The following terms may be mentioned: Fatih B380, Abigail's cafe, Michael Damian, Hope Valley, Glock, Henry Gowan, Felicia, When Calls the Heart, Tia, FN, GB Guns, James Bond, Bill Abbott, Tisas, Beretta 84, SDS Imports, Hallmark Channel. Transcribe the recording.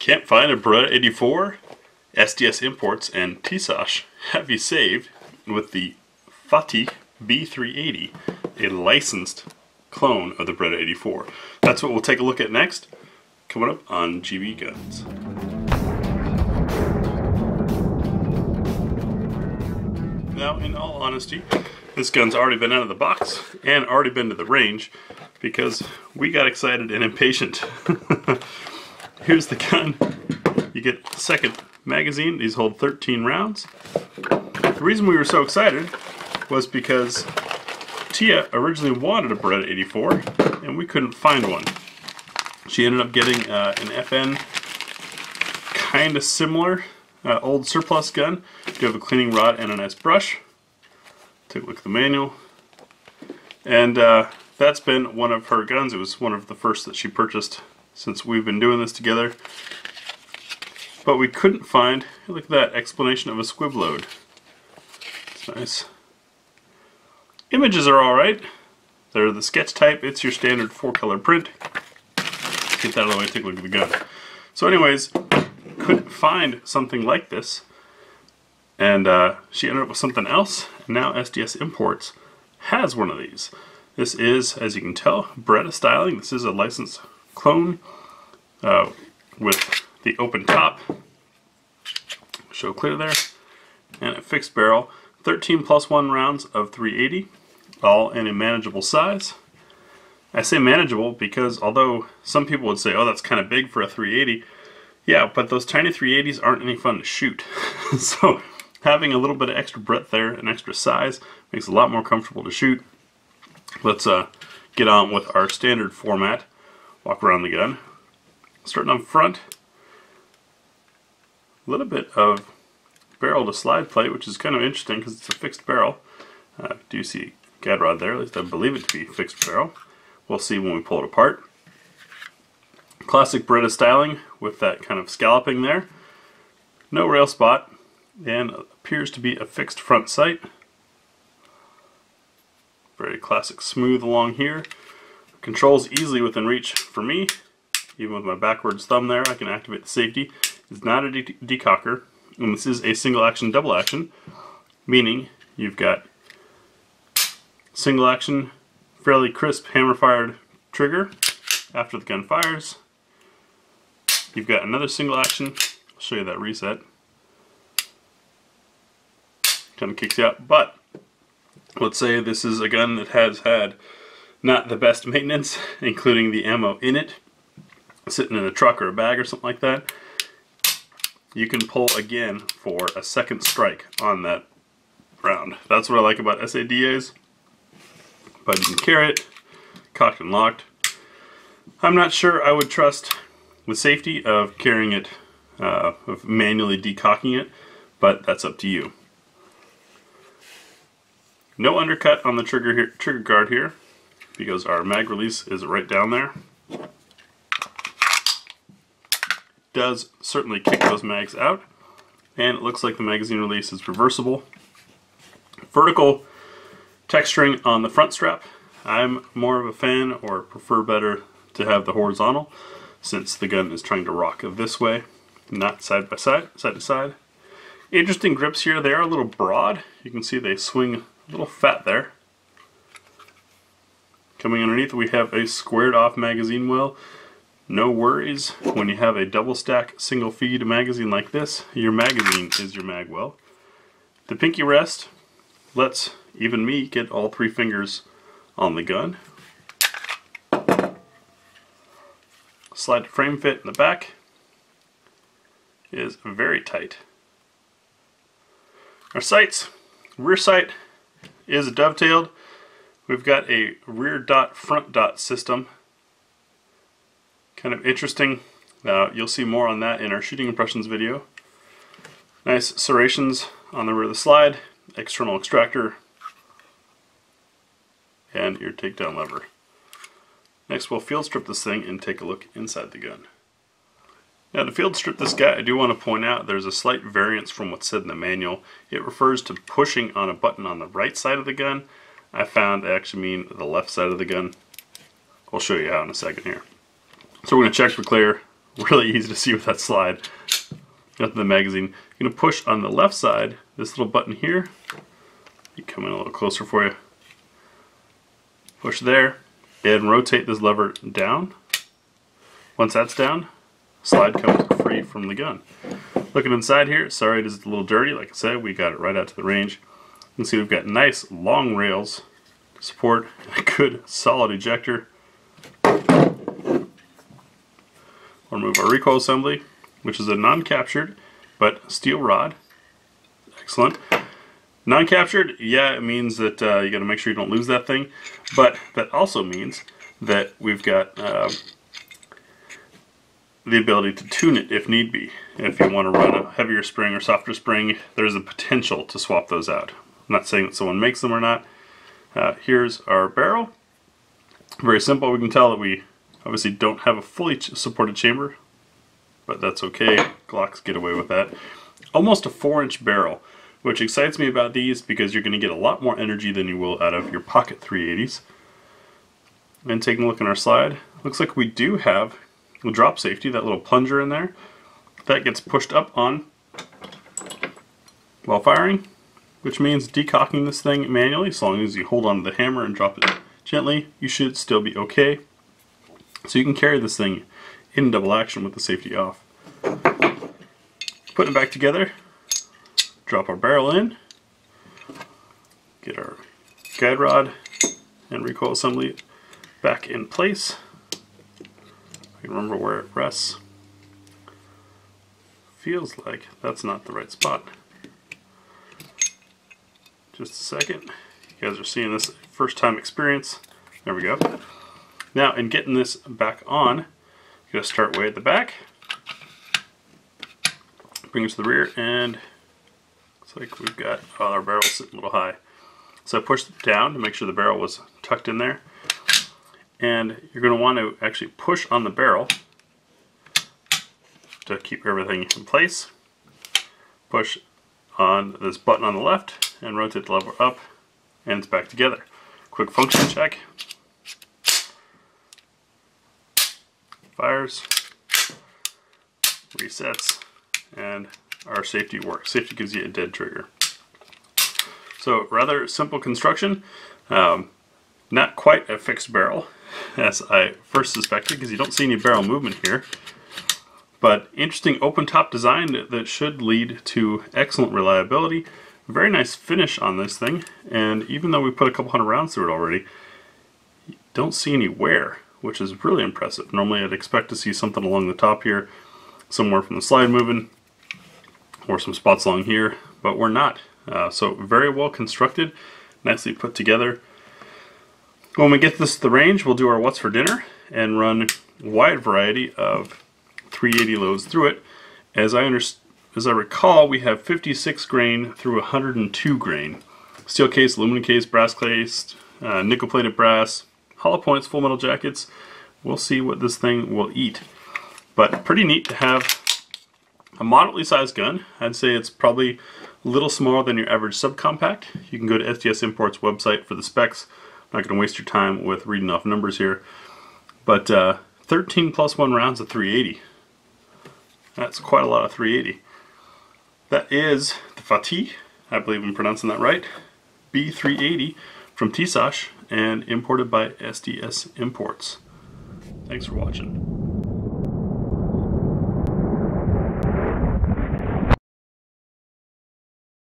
Can't find a Beretta 84? SDS Imports and Tisas have you saved with the Fatih B380, a licensed clone of the Beretta 84. That's what we'll take a look at next, coming up on GB Guns. Now, in all honesty, this gun's already been out of the box and already been to the range because we got excited and impatient. Here's the gun. You get the second magazine. These hold 13 rounds. The reason we were so excited was because Tia originally wanted a Beretta 84 and we couldn't find one. She ended up getting an FN, kind of similar, old surplus gun. You have a cleaning rod and a nice brush. Take a look at the manual. And that's been one of her guns. It was one of the first that she purchased since we've been doing this together. But we couldn't find, look at that, explanation of a squib load. It's nice. Images are alright. They're the sketch type. It's your standard 4-color print. Get that out of the way, take a look at the gun. So anyways, couldn't find something like this. And she ended up with something else. And now SDS Imports has one of these. This is, as you can tell, Beretta styling. This is a licensed clone with the open top. Show clear there. And a fixed barrel. 13 plus 1 rounds of 380, all in a manageable size. I say manageable because although some people would say, oh, that's kind of big for a 380, yeah, but those tiny 380s aren't any fun to shoot. So having a little bit of extra breadth there, an extra size, makes it a lot more comfortable to shoot. Let's get on with our standard format. Walk around the gun. Starting up front, a little bit of barrel to slide plate, which is kind of interesting because it's a fixed barrel. Do you see a guide rod there? At least I believe it to be fixed barrel. We'll see when we pull it apart. Classic Beretta styling with that kind of scalloping there. No rail spot, and appears to be a fixed front sight. Very classic smooth along here. Controls easily within reach for me. Even with my backwards thumb there, I can activate the safety. It's not a decocker. And this is a single action, double action, meaning you've got single action, fairly crisp hammer fired trigger after the gun fires. You've got another single action, I'll show you that reset. Kind of kicks you out, but let's say this is a gun that has had not the best maintenance, including the ammo in it, sitting in a truck or a bag or something like that. You can pull again for a second strike on that round. That's what I like about SADAs. But you can carry it, cocked and locked. I'm not sure I would trust the safety of carrying it, of manually decocking it, but that's up to you. No undercut on the trigger here, trigger guard here, because our mag release is right down there. Does certainly kick those mags out, and it looks like the magazine release is reversible. Vertical texturing on the front strap. I'm more of a fan, or prefer better to have the horizontal, since the gun is trying to rock this way, not side by side, side to side. Interesting grips here. They are a little broad. You can see they swing a little fat there. Coming underneath, we have a squared off magazine well. No worries, when you have a double stack single feed magazine like this, your magazine is your mag well. The pinky rest lets even me get all 3 fingers on the gun. Slide to frame fit in the back is very tight. Our sights, rear sight is dovetailed. We've got a rear dot, front dot system. Kind of interesting. You'll see more on that in our shooting impressions video. Nice serrations on the rear of the slide, external extractor, and your takedown lever. Next we'll field strip this thing and take a look inside the gun. Now to field strip this guy, I do want to point out there's a slight variance from what's said in the manual. It refers to pushing on a button on the right side of the gun. I found they actually mean the left side of the gun. I'll show you how in a second here. So we're going to check for clear, really easy to see with that slide out the magazine. You're going to push on the left side, this little button here. You come in a little closer for you. Push there and rotate this lever down. Once that's down, slide comes free from the gun. Looking inside here, sorry it is a little dirty, like I said, we got it right out to the range. You can see we've got nice long rails to support a good solid ejector. We'll remove our recoil assembly, which is a non-captured but steel rod. Excellent. Non-captured, yeah, it means that you got to make sure you don't lose that thing, but that also means that we've got the ability to tune it if need be. And if you want to run a heavier spring or softer spring, there's a potential to swap those out. I'm not saying that someone makes them or not. Here's our barrel. Very simple. We can tell that we obviously don't have a fully supported chamber, but that's okay. Glocks get away with that. Almost a 4-inch barrel, which excites me about these because you're going to get a lot more energy than you will out of your pocket 380s. And taking a look in our slide, looks like we do have the drop safety, that little plunger in there. That gets pushed up on while firing, which means decocking this thing manually, as long as you hold on to the hammer and drop it gently, you should still be okay. So you can carry this thing in double action with the safety off. Putting it back together, drop our barrel in, get our guide rod and recoil assembly back in place. I can remember where it rests. Feels like that's not the right spot. Just a second. You guys are seeing this first time experience. There we go. Now, in getting this back on, you gotta start way at the back, bring it to the rear, and looks like we've got our barrel sitting a little high. So I pushed down to make sure the barrel was tucked in there. And you're going to want to actually push on the barrel to keep everything in place. Push on this button on the left and rotate the lever up, and it's back together. Quick function check. Fires, resets, and our safety works. Safety gives you a dead trigger. So rather simple construction. Not quite a fixed barrel, as I first suspected, because you don't see any barrel movement here. But interesting open-top design that should lead to excellent reliability. Very nice finish on this thing, and even though we put a couple hundred rounds through it already, you don't see any wear, which is really impressive. Normally I'd expect to see something along the top here, somewhere from the slide moving, or some spots along here, but we're not. So very well constructed, nicely put together. When we get this to the range, we'll do our what's for dinner and run a wide variety of 380 loads through it. As I recall, we have 56 grain through 102 grain. Steel case, aluminum case, brass case, nickel plated brass, hollow points, full metal jackets. We'll see what this thing will eat. But pretty neat to have a moderately sized gun. I'd say it's probably a little smaller than your average subcompact. You can go to SDS Imports website for the specs. Not going to waste your time with reading off numbers here, but 13 plus 1 rounds of 380. That's quite a lot of 380. That is the Fatih, I believe I'm pronouncing that right, B380 from Tisas and imported by SDS Imports. Thanks for watching.